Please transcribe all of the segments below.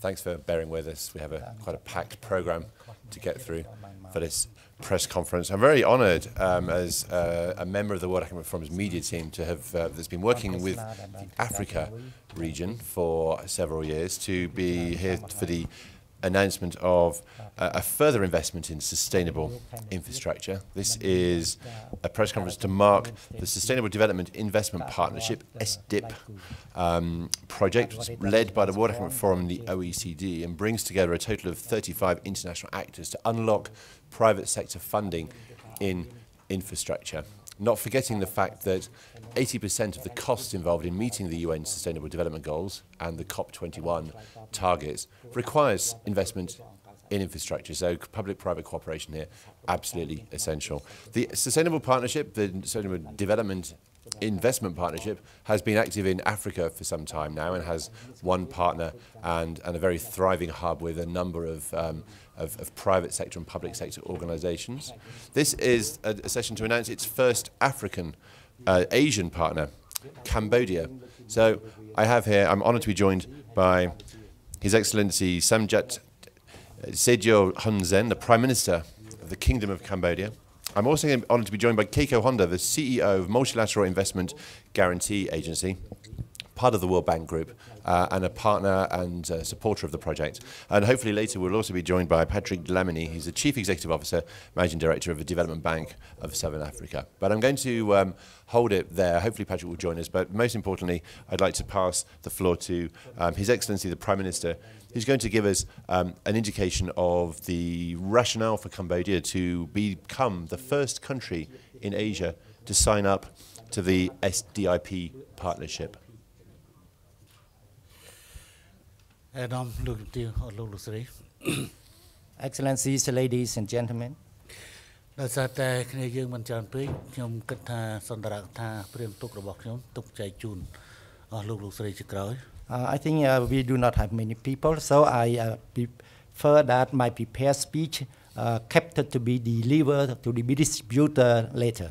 Thanks for bearing with us. We have quite a packed programme to get through for this press conference. I'm very honoured as a member of the World Economic Forum's media team to have that's been working with the Africa region for several years to be here for the announcement of a further investment in sustainable infrastructure. This is a press conference to mark the Sustainable Development Investment Partnership, SDIP, project, which is led by the World Economic Forum and the OECD, and brings together a total of 35 international actors to unlock private sector funding in infrastructure. Not forgetting the fact that 80% of the costs involved in meeting the UN Sustainable Development Goals and the COP21 targets requires investment in infrastructure, so public-private cooperation here, absolutely essential. The Sustainable Partnership, the Sustainable Development Investment Partnership, has been active in Africa for some time now and has one partner and a very thriving hub with a number of private sector and public sector organisations. This is a session to announce its first African, Asian partner, Cambodia. So I have here, I'm honoured to be joined by His Excellency Samdech Techo Hun Sen, the Prime Minister of the Kingdom of Cambodia. I'm also honoured to be joined by Keiko Honda, the CEO of Multilateral Investment Guarantee Agency, part of the World Bank Group, and a partner and supporter of the project. And hopefully later we'll also be joined by Patrick Dlamini, who's the Chief Executive Officer, Managing Director of the Development Bank of Southern Africa. But I'm going to hold it there. Hopefully Patrick will join us. But most importantly, I'd like to pass the floor to His Excellency, the Prime Minister, who's going to give us an indication of the rationale for Cambodia to become the first country in Asia to sign up to the SDIP partnership. Excellencies, ladies and gentlemen, I think we do not have many people, so I prefer that my prepared speech captured to be delivered to the distributor later.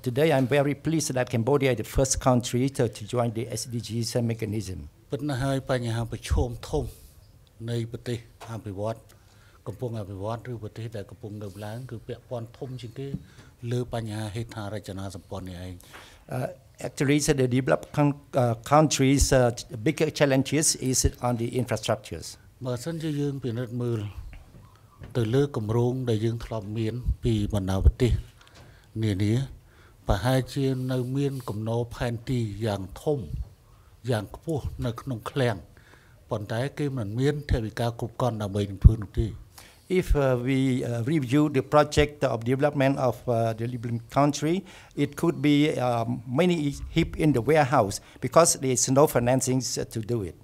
Today, I'm very pleased that Cambodia is the first country to join the SDGs mechanism. Actually, the developed countries' bigger challenges is on the infrastructures. If we review the project of development of the developing country, it could be many heap in the warehouse because there is no financing to do it.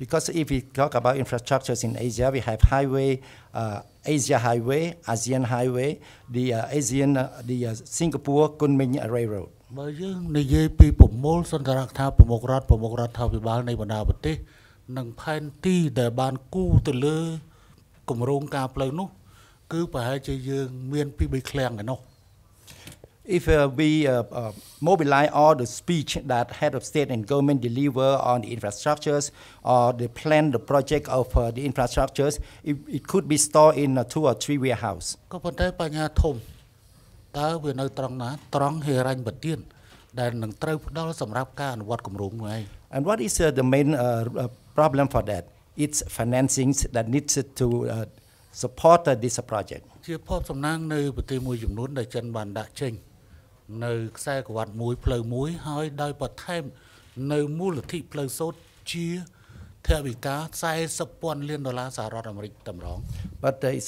Because if we talk about infrastructures in Asia, we have highway, Asia Highway, ASEAN Highway, the Singapore Kunming Railroad. If we mobilize all the speech that head of state and government deliver on the infrastructures or the plan, the project of the infrastructures, it could be stored in 2 or 3 warehouses. And what is the main problem for that? It's financing that needs to support this project. But it's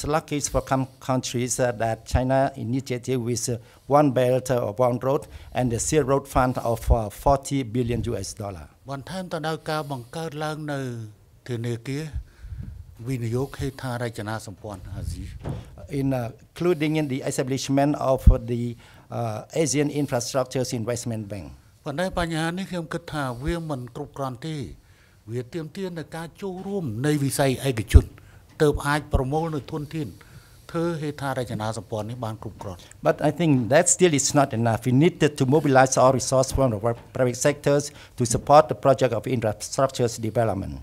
lucky for some countries that China initiated with one belt or one road and the Silk Road Fund of $40 billion. Including in the establishment of the Asian Infrastructures Investment Bank. But now, but I think that still is not enough. We needed to mobilize our resources from the private sectors to support the project of infrastructure development.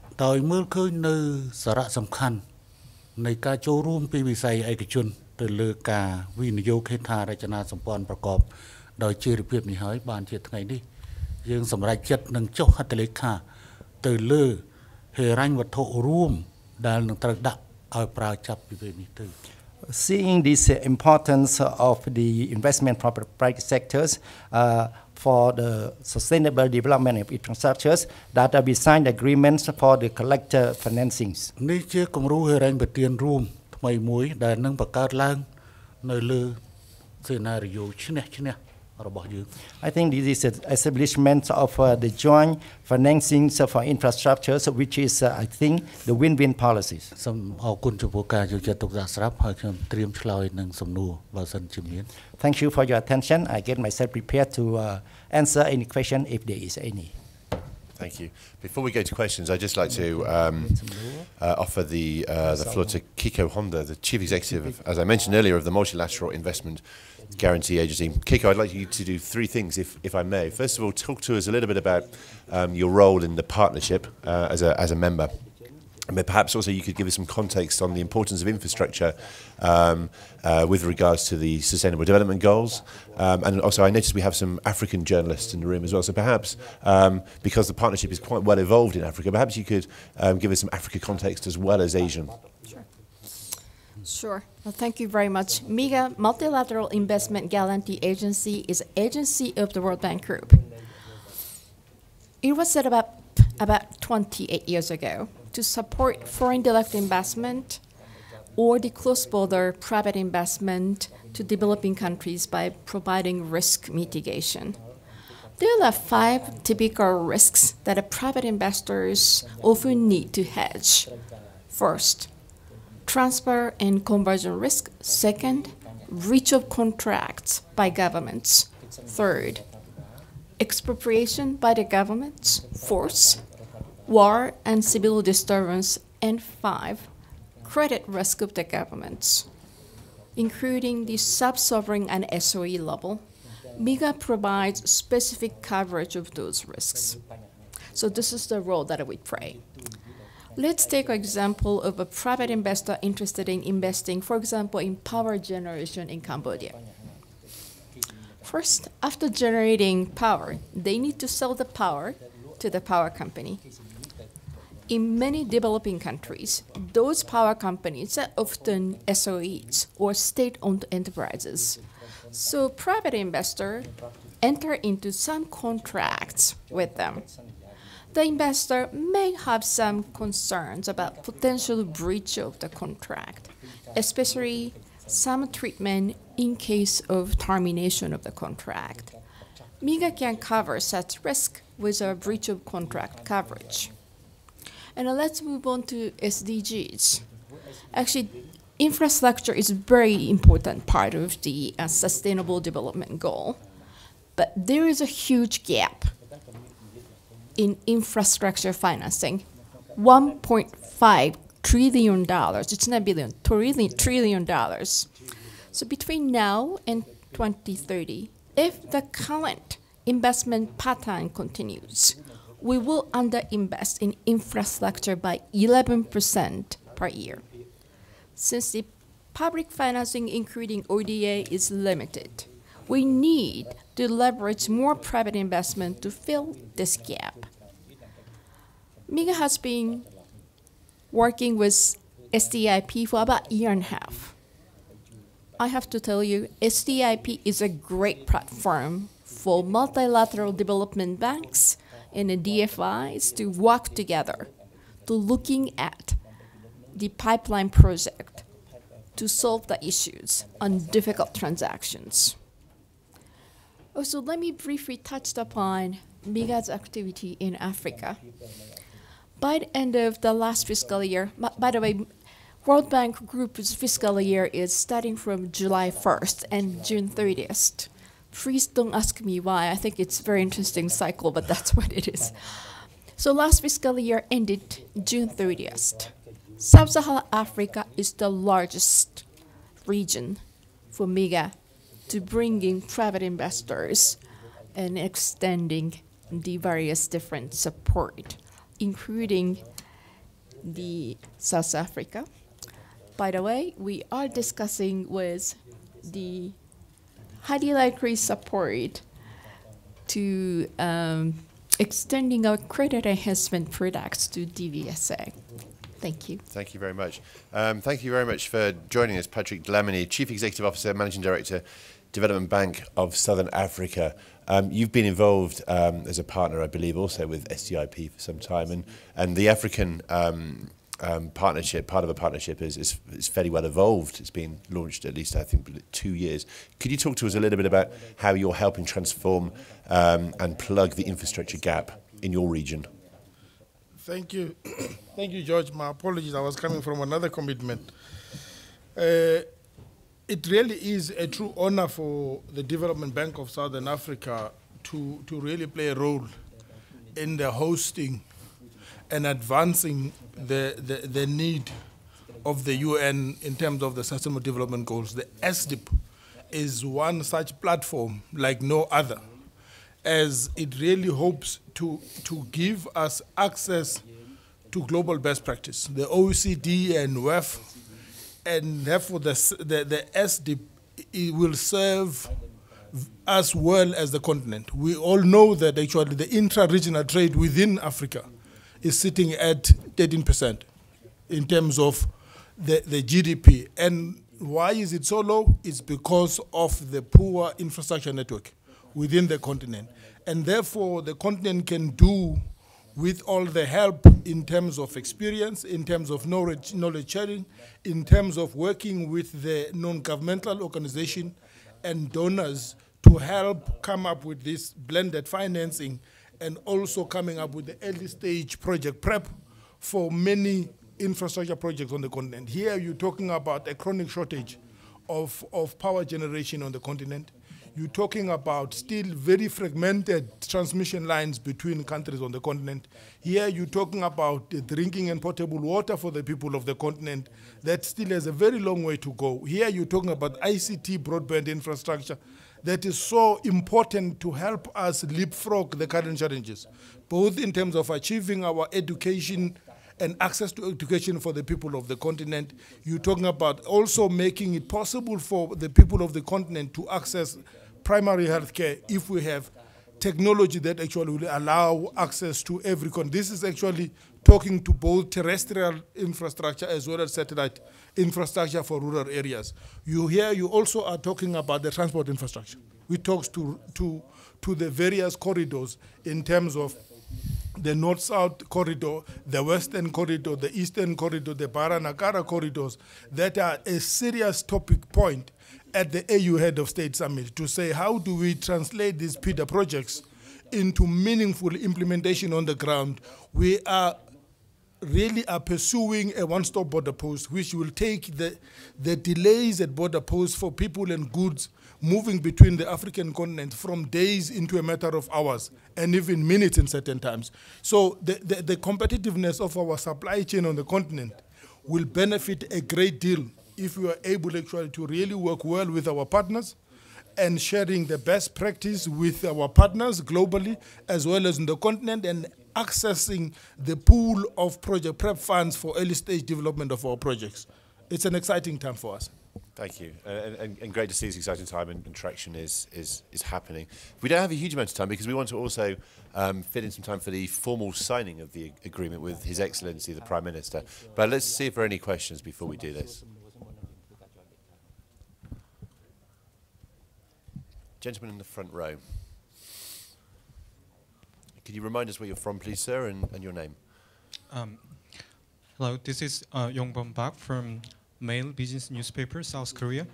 Seeing this importance of the investment from private sectors for the sustainable development of infrastructures, that we signed agreements for the collector financings. I think this is the establishment of the joint financing for infrastructures, which is, I think, the win-win policies. Thank you for your attention. I get myself prepared to answer any question if there is any. Thank you. Before we go to questions, I'd just like to offer the floor to Keiko Honda, the Chief Executive, as I mentioned earlier, of the Multilateral Investment Guarantee Agency. Keiko, I'd like you to do three things, if I may. First of all, talk to us a little bit about your role in the partnership as a member. And perhaps also you could give us some context on the importance of infrastructure with regards to the Sustainable Development Goals. And also I noticed we have some African journalists in the room as well. So perhaps, because the partnership is quite well evolved in Africa, perhaps you could give us some Africa context as well as Asian. Sure. Sure. Well, thank you very much. MIGA, Multilateral Investment Guarantee Agency, is an agency of the World Bank Group. It was set up about 28 years ago to support foreign direct investment or the cross-border private investment to developing countries by providing risk mitigation. There are 5 typical risks that private investors often need to hedge. First, transfer and conversion risk. Second, breach of contracts by governments. Third, expropriation by the governments. Fourth, war and civil disturbance, and 5, credit risk of the governments. Including the sub-sovereign and SOE level, MIGA provides specific coverage of those risks. So this is the role that we play. Let's take an example of a private investor interested in investing, for example, in power generation in Cambodia. First, after generating power, they need to sell the power to the power company. In many developing countries, those power companies are often SOEs or state-owned enterprises. So private investors enter into some contracts with them. The investor may have some concerns about potential breach of the contract, especially some treatment in case of termination of the contract. MIGA can cover such risk with a breach of contract coverage. And let's move on to SDGs. Actually, infrastructure is a very important part of the Sustainable Development Goal, but there is a huge gap in infrastructure financing, $1.5 trillion. It's not billion, $trillion. So between now and 2030, if the current investment pattern continues, we will underinvest in infrastructure by 11% per year. Since the public financing, including ODA, is limited, we need to leverage more private investment to fill this gap. MIGA has been working with SDIP for about a year and a half. I have to tell you, SDIP is a great platform for multilateral development banks and the DFIs to work together to looking at the pipeline project to solve the issues on difficult transactions. Also, let me briefly touch upon MIGA's activity in Africa. By the end of the last fiscal year, by the way, World Bank Group's fiscal year is starting from July 1st and June 30th. Please don't ask me why. I think it's a very interesting cycle, but that's what it is. So last fiscal year ended June 30th. Sub-Saharan Africa is the largest region for MEGA to bring in private investors and extending the various different support, including the South Africa. By the way, we are discussing with the highly likely support to extending our credit enhancement products to DVSA. Thank you. Thank you very much. Thank you very much for joining us, Patrick Dlamini, Chief Executive Officer, Managing Director, Development Bank of Southern Africa. You've been involved as a partner, I believe, also with SDIP for some time, and the African partnership, part of a partnership, is fairly well evolved. It's been launched at least, I think, 2 years. Could you talk to us a little bit about how you're helping transform and plug the infrastructure gap in your region? Thank you. Thank you, George. My apologies, I was coming from another commitment. It really is a true honor for the Development Bank of Southern Africa to really play a role in the hosting and advancing the need of the UN in terms of the Sustainable Development Goals. The SDIP is one such platform like no other, as it really hopes to give us access to global best practice. The OECD and WEF, and therefore the SDIP, it will serve as well as the continent. We all know that actually the intra-regional trade within Africa is sitting at 13% in terms of the GDP. And why is it so low? It's because of the poor infrastructure network within the continent. And therefore, the continent can do with all the help in terms of experience, in terms of knowledge sharing, in terms of working with the non-governmental organization and donors to help come up with this blended financing, and also coming up with the early stage project prep for many infrastructure projects on the continent. Here you're talking about a chronic shortage of power generation on the continent. You're talking about still very fragmented transmission lines between countries on the continent. Here you're talking about drinking and potable water for the people of the continent. That still has a very long way to go. Here you're talking about ICT broadband infrastructure that is so important to help us leapfrog the current challenges, both in terms of achieving our education and access to education for the people of the continent. You're talking about also making it possible for the people of the continent to access primary health care if we have technology that actually will allow access to every continent. This is actually talking to both terrestrial infrastructure as well as satellite infrastructure for rural areas. You also are talking about the transport infrastructure, which talks to the various corridors in terms of the north-south corridor, the western corridor, the eastern corridor, the Bara-Nagara corridors, that are a serious topic point at the AU Head of State Summit, to say how do we translate these feeder projects into meaningful implementation on the ground. We are really pursuing a one-stop border post, which will take the delays at border posts for people and goods moving between the African continent from days into a matter of hours, and even minutes in certain times. So the competitiveness of our supply chain on the continent will benefit a great deal if we are able actually to really work well with our partners, and sharing the best practice with our partners globally as well as in the continent, and accessing the pool of project prep funds for early stage development of our projects. It's an exciting time for us. Thank you, and great to see this exciting time, and traction is happening. We don't have a huge amount of time because we want to also fit in some time for the formal signing of the agreement with His Excellency the Prime Minister. But let's see if there are any questions before we do this. Gentleman in the front row. Could you remind us where you're from, please, sir, and your name? Hello, this is Yongbom Park from Mail Business Newspaper, South Korea.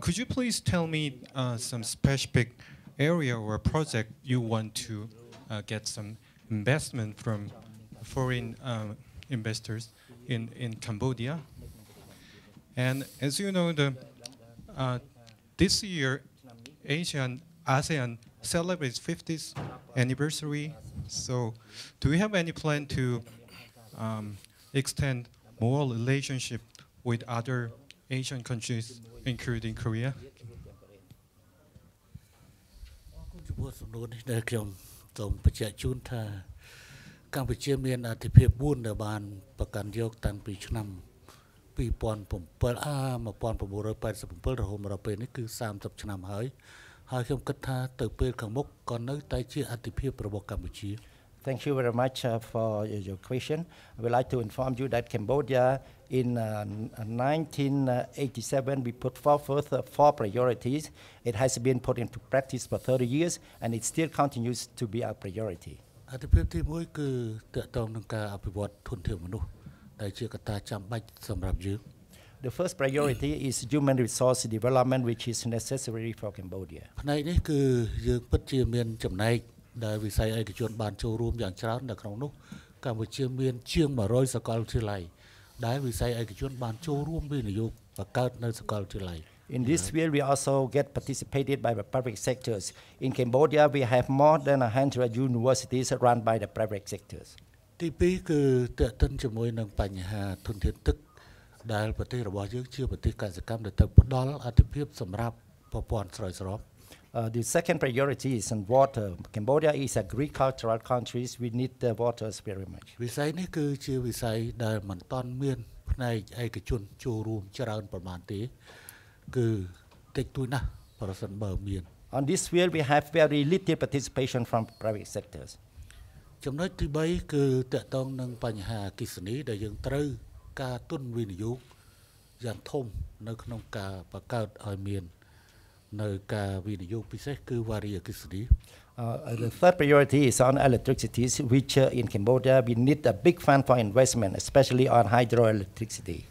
Could you please tell me some specific area or project you want to get some investment from foreign investors in Cambodia? And as you know, the This year, ASEAN celebrates 50th anniversary. So do we have any plan to extend more relationship with other Asian countries, including Korea? Thank you very much for your question. I would like to inform you that Cambodia, in 1987, we put forth four priorities. It has been put into practice for 30 years, and it still continues to be our priority. The first priority is human resource development, which is necessary for Cambodia. In this field, we also get participated by the private sectors. In Cambodia, we have more than 100 universities run by the private sectors. The second priority is on water. Cambodia is an agricultural country. We need the water very much. On this field, we have very little participation from private sectors. The third priority is on electricity, which in Cambodia we need a big fund for investment, especially on hydroelectricity.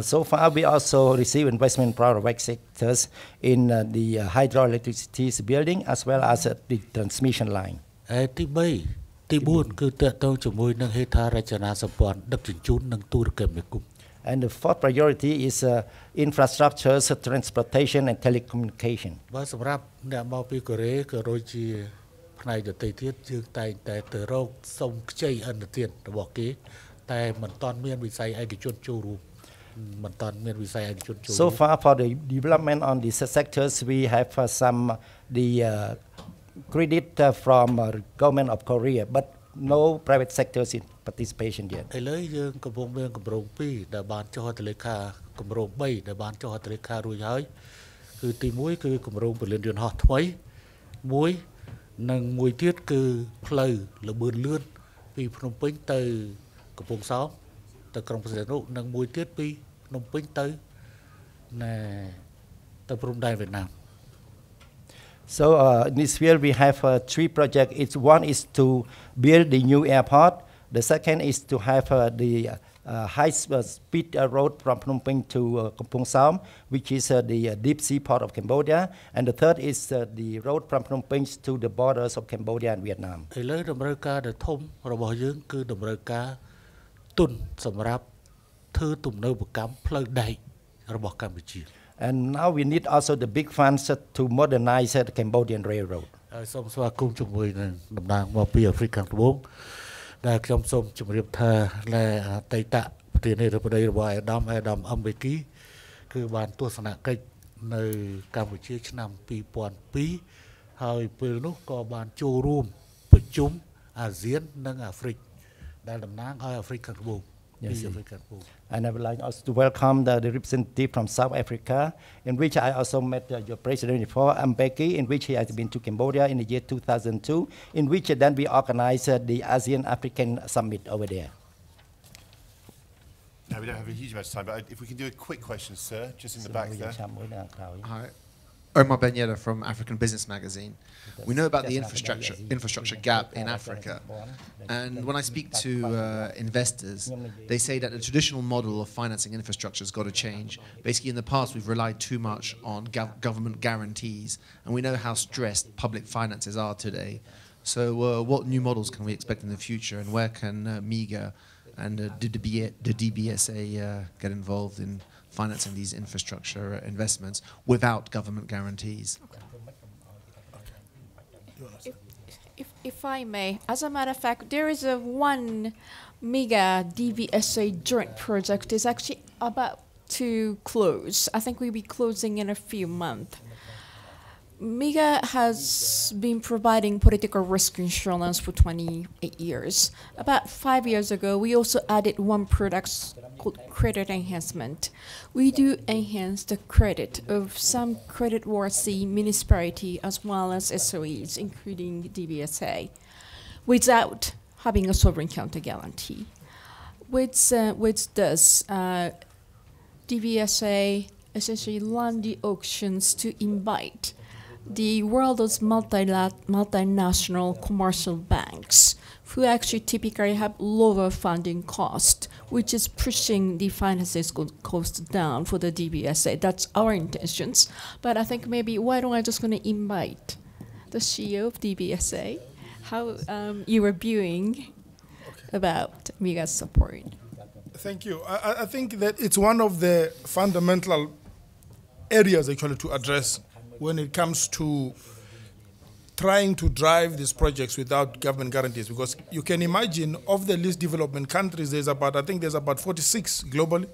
So far, we also receive investment from private sectors in the hydroelectricity building as well as the transmission line. And the fourth priority is infrastructures, transportation, and telecommunication. So far, for the development on these sectors, we have credit from government of Korea, but no private sectors in participation yet. So in this field, we have three projects. One is to build the new airport. The second is to have the high-speed road from Phnom Penh to Kampong Som, which is the deep-sea port of Cambodia. And the third is the road from Phnom Penh to the borders of Cambodia and Vietnam. And now we need also the big funds to modernize the Cambodian railroad. Yes. And I would like also to welcome the representative from South Africa, in which I also met your president before, Mbeki, in which he has been to Cambodia in the year 2002, in which then we organized the ASEAN African Summit over there. Now, we don't have a huge amount of time, but if we can do a quick question, sir, just in the back there. Hi. Omar Beneda from African Business Magazine. We know about the infrastructure gap in Africa. And when I speak to investors, they say that the traditional model of financing infrastructure has got to change. Basically, in the past, we've relied too much on government guarantees. And we know how stressed public finances are today. So what new models can we expect in the future, and where can MIGA and the DBSA get involved in financing these infrastructure investments without government guarantees? If I may, as a matter of fact, there is a one mega DBSA joint project is actually about to close. I think we'll be closing in a few months. MIGA has been providing political risk insurance for 28 years. About 5 years ago, we also added one product called credit enhancement. We do enhance the credit of some creditworthy municipality as well as SOEs, including DBSA, without having a sovereign counter guarantee. With this, DBSA essentially won the auctions to invite the world's multinational commercial banks, who actually typically have lower funding cost, which is pushing the finances cost down for the DBSA. That's our intentions. But I think maybe why don't I just going to invite the CEO of DBSA, how you were viewing about MIGA's support. Thank you. I think that it's one of the fundamental areas actually to address when it comes to trying to drive these projects without government guarantees, because you can imagine of the least development countries, there's about, I think there's about 46 globally,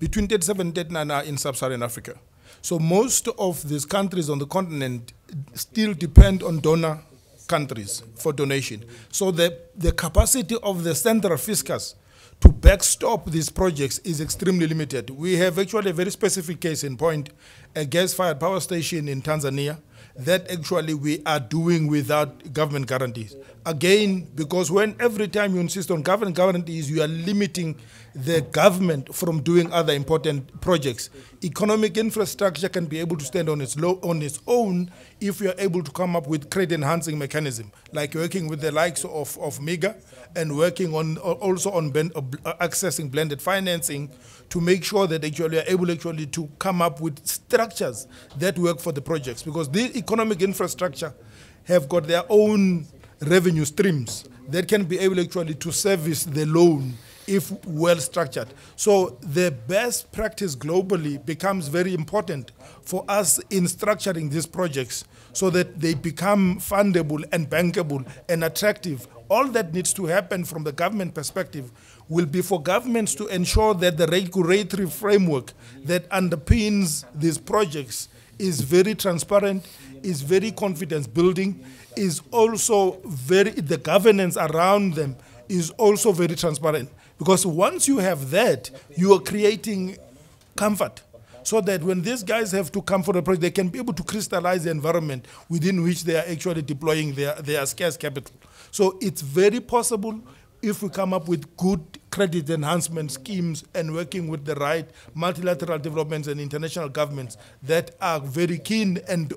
between 37 and 39 are in sub-Saharan Africa. So most of these countries on the continent still depend on donor countries for donation. So the capacity of the central fiscus to backstop these projects is extremely limited. We have actually a very specific case in point, a gas-fired power station in Tanzania that actually we are doing without government guarantees. Again, because when every time you insist on government guarantees, you are limiting the government from doing other important projects. Economic infrastructure can be able to stand on its own if you are able to come up with credit enhancing mechanism, like working with the likes of MIGA and working on also on accessing blended financing to make sure that actually are able actually to come up with structures that work for the projects, because the economic infrastructure have got their own revenue streams that can be able actually to service the loan if well structured. So the best practice globally becomes very important for us in structuring these projects so that they become fundable and bankable and attractive. All that needs to happen from the government perspective will be for governments to ensure that the regulatory framework that underpins these projects is very transparent, is very confidence building, is also very, the governance around them is also very transparent. Because once you have that, you are creating comfort, so that when these guys have to come for a project, they can be able to crystallize the environment within which they are actually deploying their scarce capital. So it's very possible if we come up with good credit enhancement schemes and working with the right multilateral developments and international governments that are very keen and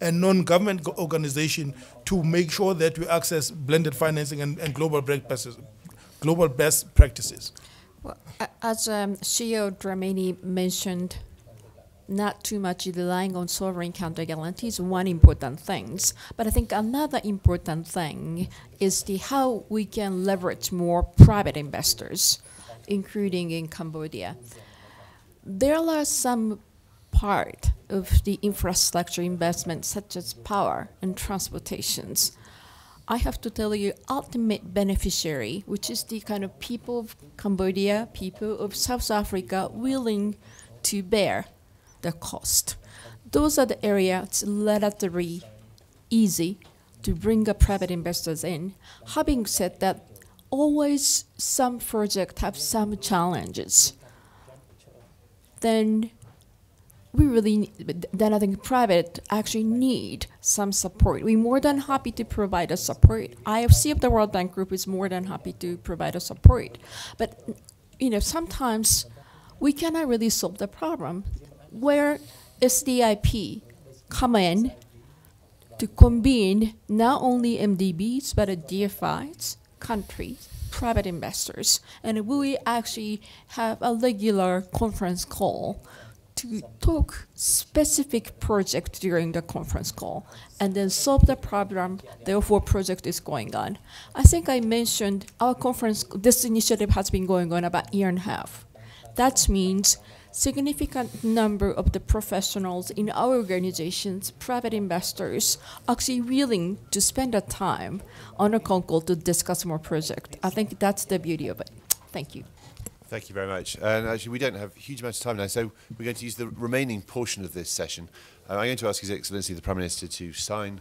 non-government organization to make sure that we access blended financing and global best practices. Well, as CEO Dlamini mentioned, not too much relying on sovereign counter guarantees, one important thing. But I think another important thing is the how we can leverage more private investors, including in Cambodia. There are some part of the infrastructure investment, such as power and transportations. I have to tell you, ultimate beneficiary, which is the kind of people of Cambodia, people of South Africa willing to bear the cost. Those are the areas relatively easy to bring up private investors in. Having said that, always some projects have some challenges. Then we really, then I think private actually need some support. We're more than happy to provide a support. IFC of the World Bank Group is more than happy to provide a support. But you know, sometimes we cannot really solve the problem. Where SDIP come in to combine not only MDBs, but DFIs, countries, private investors. And we actually have a regular conference call to talk specific projects during the conference call and then solve the problem, therefore project is going on. I think I mentioned our conference, this initiative has been going on about a year and a half. That means significant number of the professionals in our organizations, private investors, actually willing to spend the time on a con call to discuss more projects. I think that's the beauty of it. Thank you. Thank you very much. And actually, we don't have a huge amount of time now, so we're going to use the remaining portion of this session. I'm going to ask His Excellency the Prime Minister to sign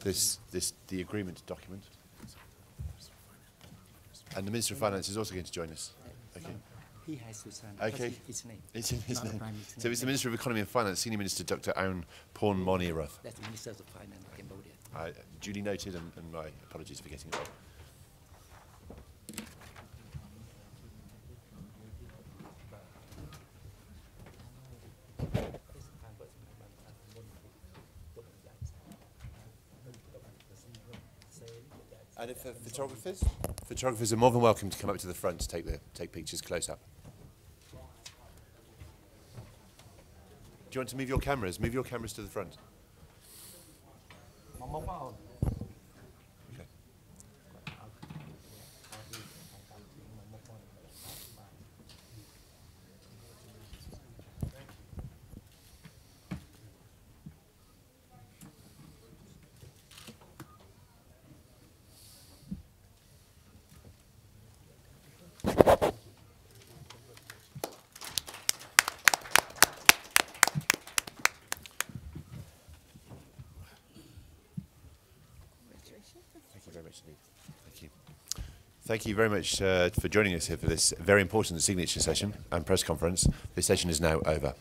the agreement document. And the Minister of Finance is also going to join us. Okay. He has to sign. Okay. It's name. It's in his name. So it's the Minister of Economy and Finance, Senior Minister Dr. Aoun Porn Manirath. That's the Minister of Finance of Cambodia. Duly noted, and my apologies for getting it wrong. And if there are photographers, photographers are more than welcome to come up to the front to take pictures close up. Do you want to move your cameras? Move your cameras to the front. Okay. Thank you very much for joining us here for this very important signature session and press conference. This session is now over.